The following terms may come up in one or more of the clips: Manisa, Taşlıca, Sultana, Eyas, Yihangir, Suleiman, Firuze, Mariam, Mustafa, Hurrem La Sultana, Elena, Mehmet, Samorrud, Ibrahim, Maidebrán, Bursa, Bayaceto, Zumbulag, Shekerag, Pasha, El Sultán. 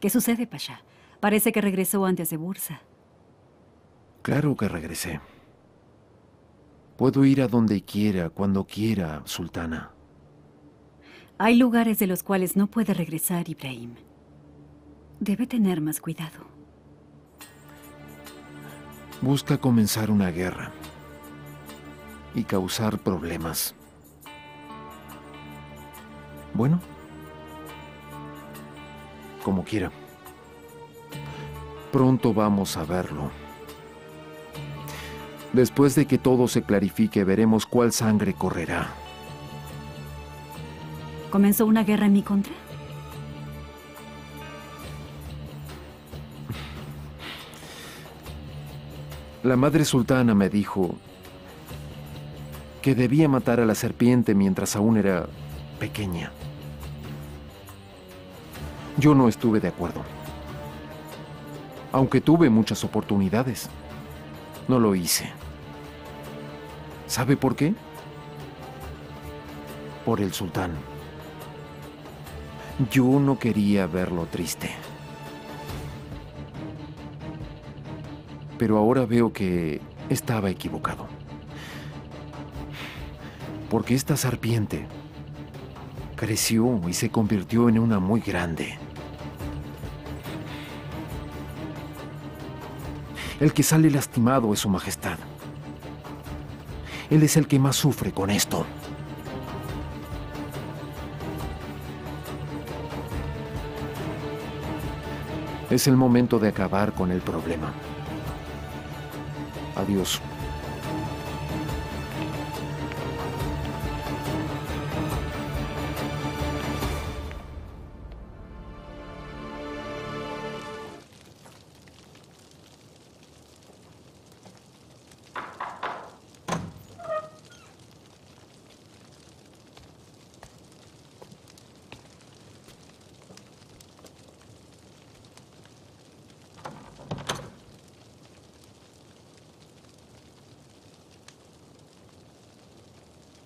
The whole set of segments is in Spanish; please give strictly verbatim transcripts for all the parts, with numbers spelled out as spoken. ¿Qué sucede, Pasha? Parece que regresó antes de Bursa. Claro que regresé. Puedo ir a donde quiera, cuando quiera, Sultana. Hay lugares de los cuales no puede regresar, Ibrahim. Debe tener más cuidado. Busca comenzar una guerra y causar problemas. Bueno, como quiera. Pronto vamos a verlo. Después de que todo se clarifique, veremos cuál sangre correrá. ¿Comenzó una guerra en mi contra? La madre sultana me dijo que debía matar a la serpiente mientras aún era pequeña. Yo no estuve de acuerdo. Aunque tuve muchas oportunidades, no lo hice. ¿Sabe por qué? Por el sultán. Yo no quería verlo triste. Pero ahora veo que estaba equivocado. Porque esta serpiente creció y se convirtió en una muy grande. El que sale lastimado es su majestad. Él es el que más sufre con esto. Es el momento de acabar con el problema. Adiós.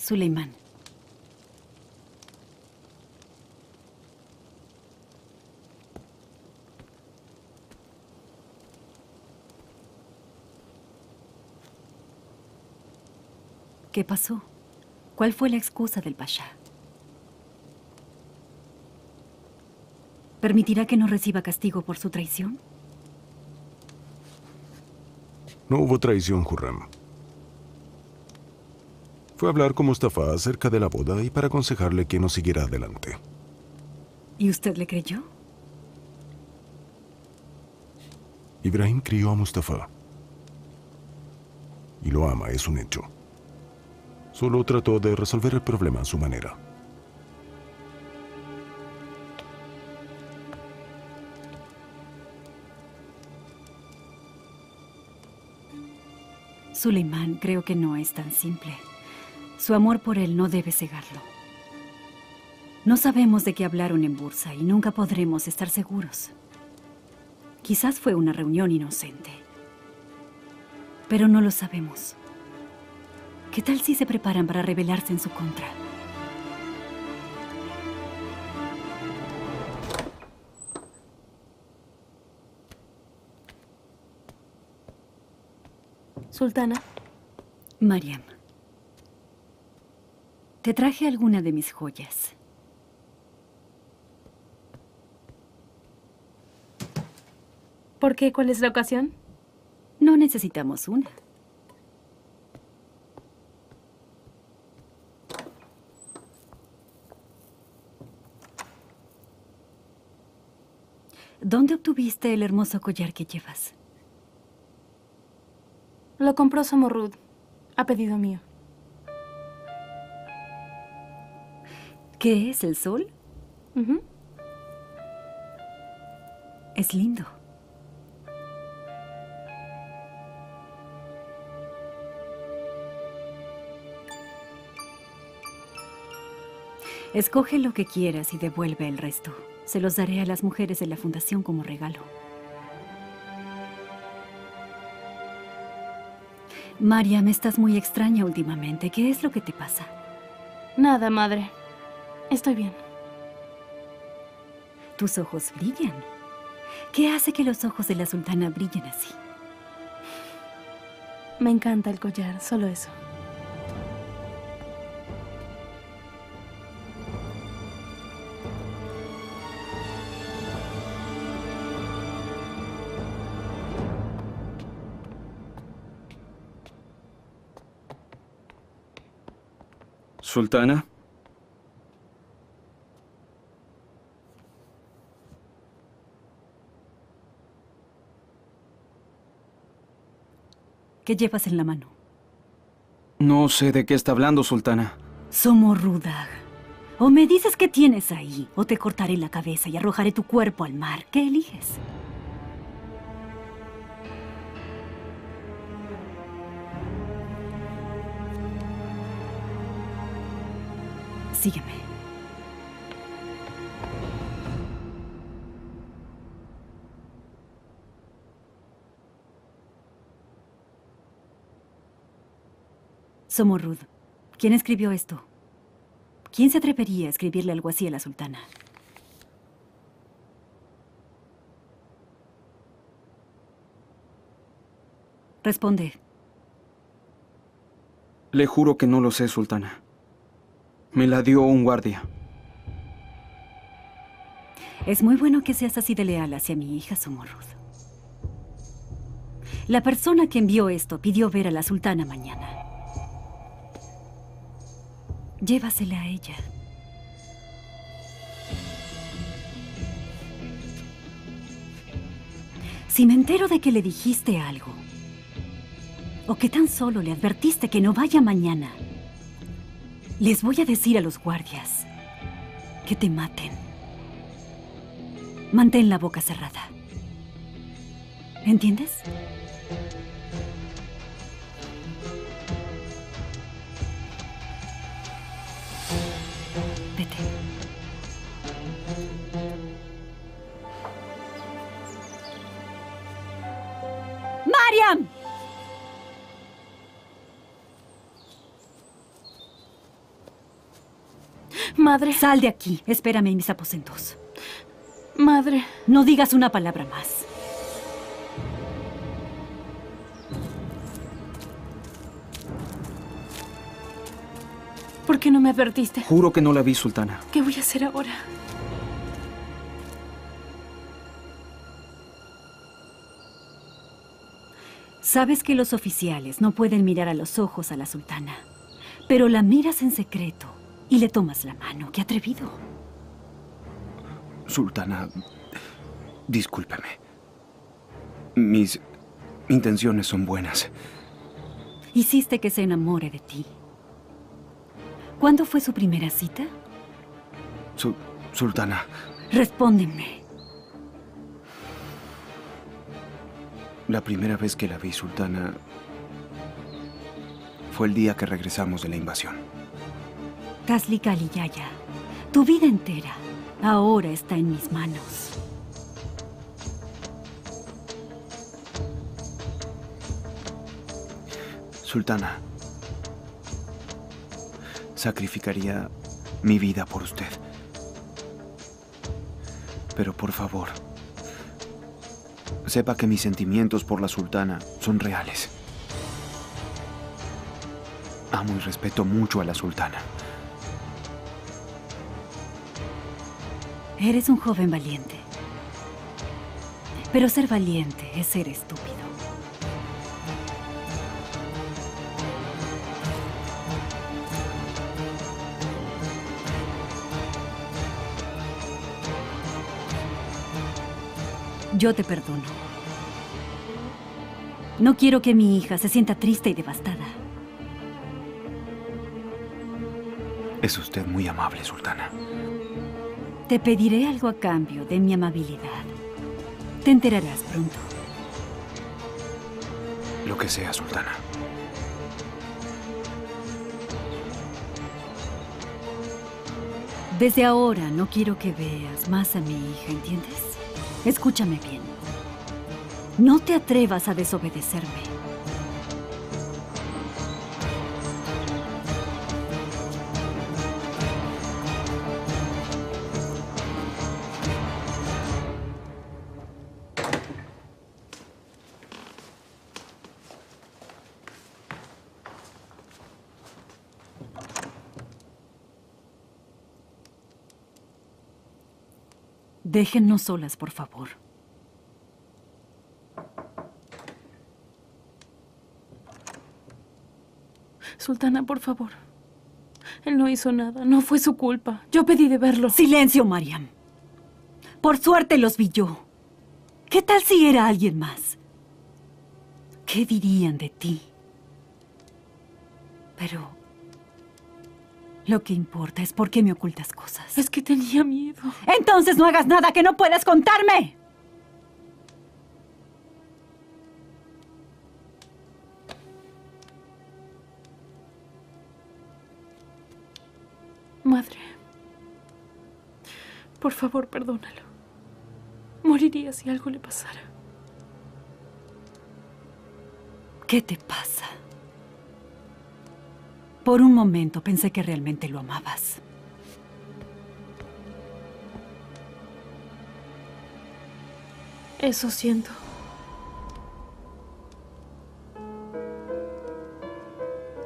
Suleiman. ¿Qué pasó? ¿Cuál fue la excusa del pasha? ¿Permitirá que no reciba castigo por su traición? No hubo traición, Hurrem. Fue a hablar con Mustafa acerca de la boda y para aconsejarle que no siguiera adelante. ¿Y usted le creyó? Ibrahim crió a Mustafa. Y lo ama, es un hecho. Solo trató de resolver el problema a su manera. Suleiman, creo que no es tan simple. Su amor por él no debe cegarlo. No sabemos de qué hablaron en Bursa y nunca podremos estar seguros. Quizás fue una reunión inocente, pero no lo sabemos. ¿Qué tal si se preparan para rebelarse en su contra? Sultana. Mariam. Te traje alguna de mis joyas. ¿Por qué? ¿Cuál es la ocasión? No necesitamos una. ¿Dónde obtuviste el hermoso collar que llevas? Lo compró Samorrud, a pedido mío. ¿Qué es el sol? Uh-huh. Es lindo. Escoge lo que quieras y devuelve el resto. Se los daré a las mujeres de la fundación como regalo. Mariam, estás muy extraña últimamente. ¿Qué es lo que te pasa? Nada, madre. Estoy bien. Tus ojos brillan. ¿Qué hace que los ojos de la sultana brillen así? Me encanta el collar, solo eso. Sultana. ¿Qué llevas en la mano? No sé de qué está hablando, sultana. Samorrud. O me dices qué tienes ahí, o te cortaré la cabeza y arrojaré tu cuerpo al mar. ¿Qué eliges? Sígueme. Samorrud, ¿quién escribió esto? ¿Quién se atrevería a escribirle algo así a la sultana? Responde. Le juro que no lo sé, sultana. Me la dio un guardia. Es muy bueno que seas así de leal hacia mi hija, Samorrud. La persona que envió esto pidió ver a la sultana mañana. Llévasela a ella. Si me entero de que le dijiste algo, o que tan solo le advertiste que no vaya mañana, les voy a decir a los guardias que te maten. Mantén la boca cerrada. ¿Entiendes? Vete. ¡Mariam! Madre. Sal de aquí. Espérame en mis aposentos. Madre. No digas una palabra más. ¿Por qué no me advertiste? Juro que no la vi, sultana. ¿Qué voy a hacer ahora? Sabes que los oficiales no pueden mirar a los ojos a la sultana, pero la miras en secreto. Y le tomas la mano. ¡Qué atrevido! Sultana, discúlpeme. Mis intenciones son buenas. Hiciste que se enamore de ti. ¿Cuándo fue su primera cita? Su- Sultana. Respóndeme. La primera vez que la vi, sultana, fue el día que regresamos de la invasión. Taşlıca, tu vida entera ahora está en mis manos. Sultana, sacrificaría mi vida por usted. Pero por favor, sepa que mis sentimientos por la sultana son reales. Amo y respeto mucho a la sultana. Eres un joven valiente. Pero ser valiente es ser estúpido. Yo te perdono. No quiero que mi hija se sienta triste y devastada. Es usted muy amable, sultana. Te pediré algo a cambio de mi amabilidad. Te enterarás pronto. Lo que sea, sultana. Desde ahora no quiero que veas más a mi hija, ¿entiendes? Escúchame bien. No te atrevas a desobedecerme. Déjennos solas, por favor. Sultana, por favor. Él no hizo nada. No fue su culpa. Yo pedí de verlo. Silencio, Mariam. Por suerte los vi yo. ¿Qué tal si era alguien más? ¿Qué dirían de ti? Pero lo que importa es por qué me ocultas cosas. Es que tenía miedo. Entonces no hagas nada que no puedas contarme. Madre, por favor, perdónalo. Moriría si algo le pasara. ¿Qué te pasa? Por un momento pensé que realmente lo amabas. Eso siento.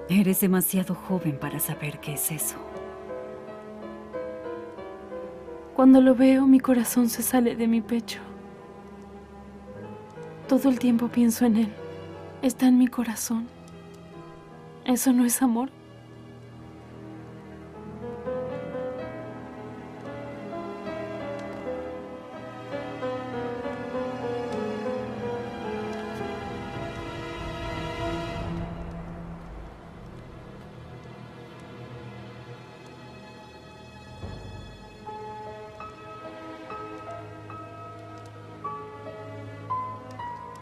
Eres demasiado joven para saber qué es eso. Cuando lo veo, mi corazón se sale de mi pecho. Todo el tiempo pienso en él. Está en mi corazón. ¿Eso no es amor?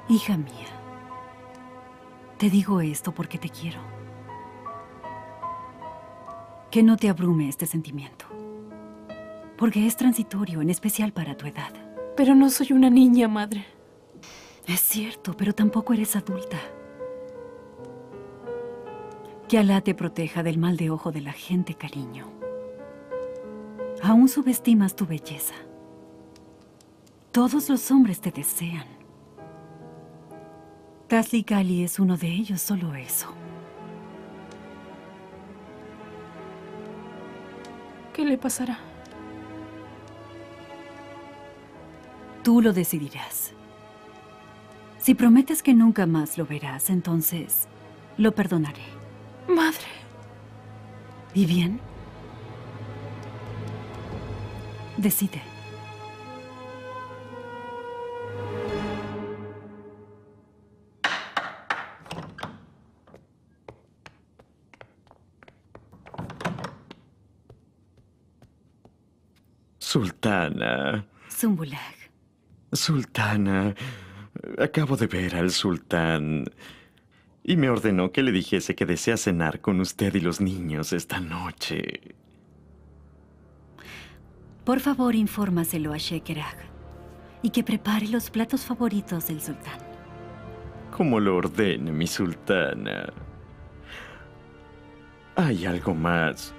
Hija mía, te digo esto porque te quiero. Que no te abrume este sentimiento. Porque es transitorio, en especial para tu edad. Pero no soy una niña, madre. Es cierto, pero tampoco eres adulta. Que Alá te proteja del mal de ojo de la gente, cariño. Aún subestimas tu belleza. Todos los hombres te desean. Taşlıca es uno de ellos, solo eso. ¿Qué le pasará? Tú lo decidirás. Si prometes que nunca más lo verás, entonces lo perdonaré. Madre. ¿Y bien? Decide. Sultana. Zumbulag. Sultana, acabo de ver al sultán y me ordenó que le dijese que desea cenar con usted y los niños esta noche. Por favor, infórmaselo a Shekerag y que prepare los platos favoritos del sultán. Como lo ordene, mi sultana. Hay algo más.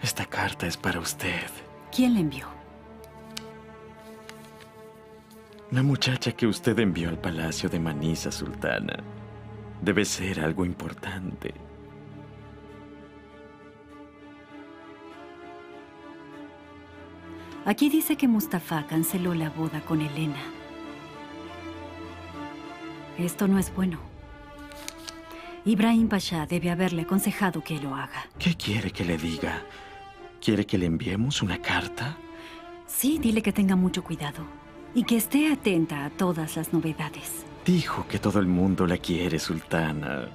Esta carta es para usted. ¿Quién la envió? La muchacha que usted envió al palacio de Manisa, Sultana. Debe ser algo importante. Aquí dice que Mustafa canceló la boda con Elena. Esto no es bueno. Ibrahim Pasha debe haberle aconsejado que lo haga. ¿Qué quiere que le diga? ¿Quiere que le enviemos una carta? Sí, dile que tenga mucho cuidado y que esté atenta a todas las novedades. Dijo que todo el mundo la quiere, Sultana.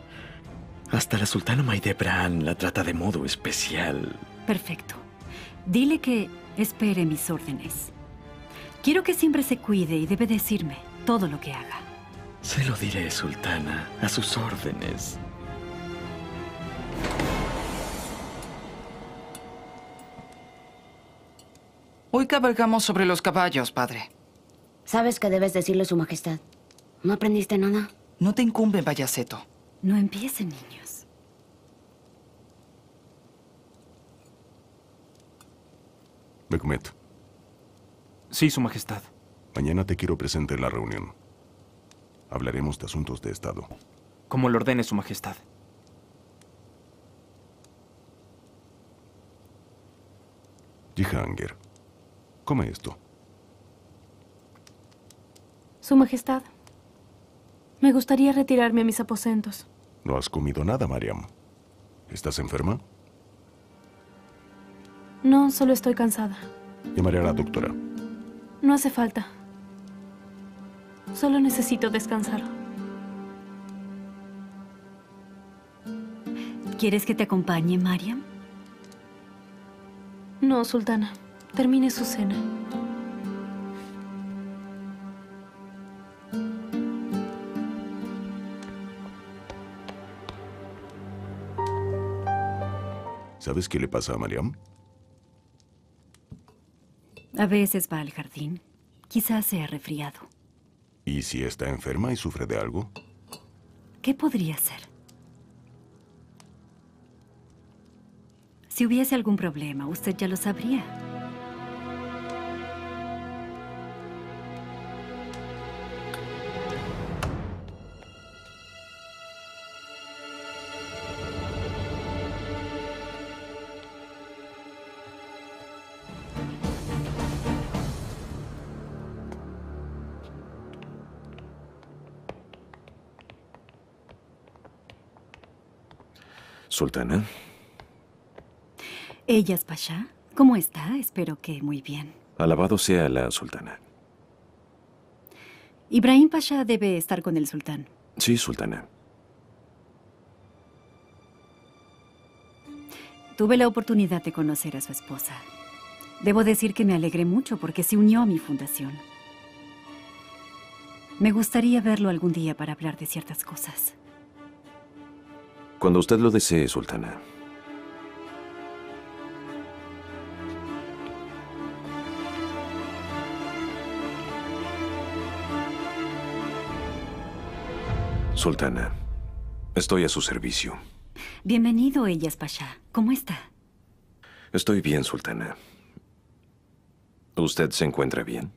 Hasta la sultana Maidebrán la trata de modo especial. Perfecto. Dile que espere mis órdenes. Quiero que siempre se cuide y debe decirme todo lo que haga. Se lo diré, Sultana, a sus órdenes. Hoy cabalgamos sobre los caballos, padre. Sabes que debes decirle a su majestad. ¿No aprendiste nada? No te incumbe, Bayaceto. No empiecen, niños. Mehmet. Sí, su majestad. Mañana te quiero presente en la reunión. Hablaremos de asuntos de estado. Como lo ordene, su majestad. Yihangir, come esto. Su Majestad, me gustaría retirarme a mis aposentos. No has comido nada, Mariam. ¿Estás enferma? No, solo estoy cansada. Llamaré a la doctora. No hace falta. Solo necesito descansar. ¿Quieres que te acompañe, Mariam? No, Sultana. Termine su cena. ¿Sabes qué le pasa a Mariam? A veces va al jardín. Quizás se ha resfriado. ¿Y si está enferma y sufre de algo? ¿Qué podría ser? Si hubiese algún problema, usted ya lo sabría. Sultana. Ellas, Pasha. ¿Cómo está? Espero que muy bien. Alabado sea la Sultana. Ibrahim Pasha debe estar con el sultán. Sí, Sultana. Tuve la oportunidad de conocer a su esposa. Debo decir que me alegré mucho porque se unió a mi fundación. Me gustaría verlo algún día para hablar de ciertas cosas. Cuando usted lo desee, Sultana. Sultana, estoy a su servicio. Bienvenido, Eyas Pasha. ¿Cómo está? Estoy bien, Sultana. ¿Usted se encuentra bien?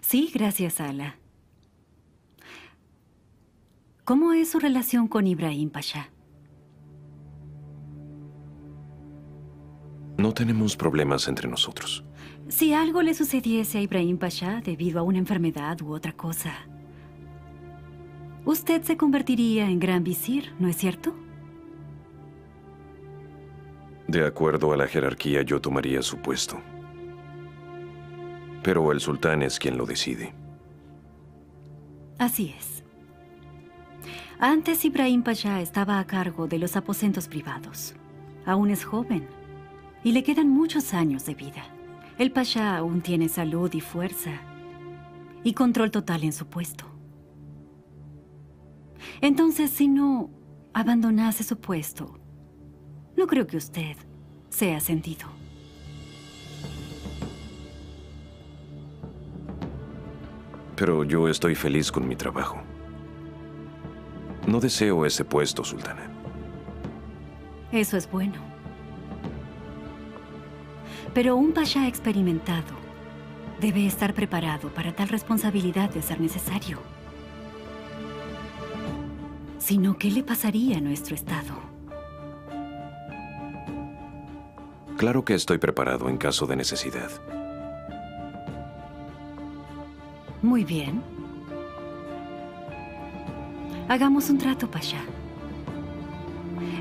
Sí, gracias, Ala. ¿Cómo es su relación con Ibrahim Pasha? No tenemos problemas entre nosotros. Si algo le sucediese a Ibrahim Pasha debido a una enfermedad u otra cosa, usted se convertiría en gran visir, ¿no es cierto? De acuerdo a la jerarquía, yo tomaría su puesto. Pero el sultán es quien lo decide. Así es. Antes Ibrahim Pasha estaba a cargo de los aposentos privados. Aún es joven. Y le quedan muchos años de vida. El Pasha aún tiene salud y fuerza. Y control total en su puesto. Entonces, si no abandonase su puesto, no creo que usted sea sentido. Pero yo estoy feliz con mi trabajo. No deseo ese puesto, Sultana. Eso es bueno. Pero un pasha experimentado debe estar preparado para tal responsabilidad de ser necesario. Si no, ¿qué le pasaría a nuestro estado? Claro que estoy preparado en caso de necesidad. Muy bien. Hagamos un trato, pasha.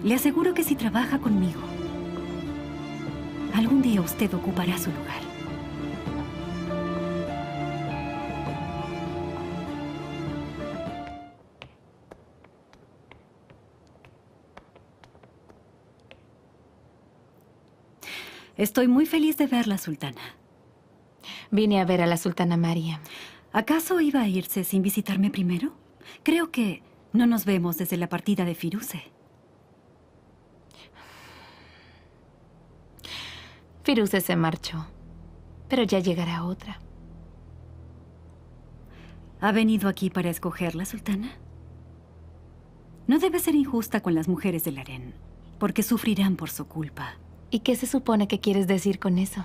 Le aseguro que si trabaja conmigo, algún día usted ocupará su lugar. Estoy muy feliz de verla, Sultana. Vine a ver a la Sultana María. ¿Acaso iba a irse sin visitarme primero? Creo que no nos vemos desde la partida de Firuze. Firuze se marchó, pero ya llegará otra. ¿Ha venido aquí para escogerla, Sultana? No debe ser injusta con las mujeres del harén, porque sufrirán por su culpa. ¿Y qué se supone que quieres decir con eso?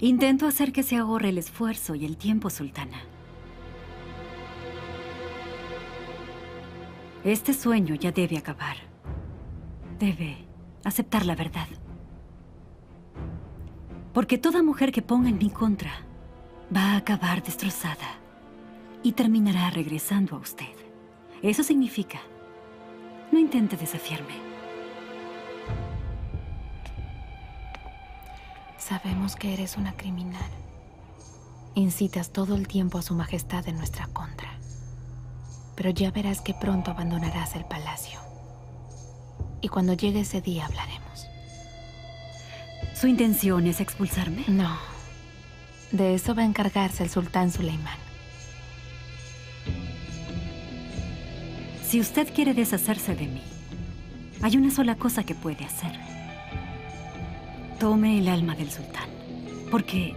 Intento hacer que se ahorre el esfuerzo y el tiempo, Sultana. Este sueño ya debe acabar. Debe aceptar la verdad. porque toda mujer que ponga en mi contra va a acabar destrozada y terminará regresando a usted. Eso significa, no intente desafiarme. Sabemos que eres una criminal. Incitas todo el tiempo a su majestad en nuestra contra. Pero ya verás que pronto abandonarás el palacio. Y cuando llegue ese día hablaremos. ¿Su intención es expulsarme? No. De eso va a encargarse el sultán Suleiman. Si usted quiere deshacerse de mí, hay una sola cosa que puede hacer. Tome el alma del sultán, porque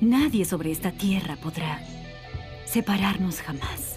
nadie sobre esta tierra podrá separarnos jamás.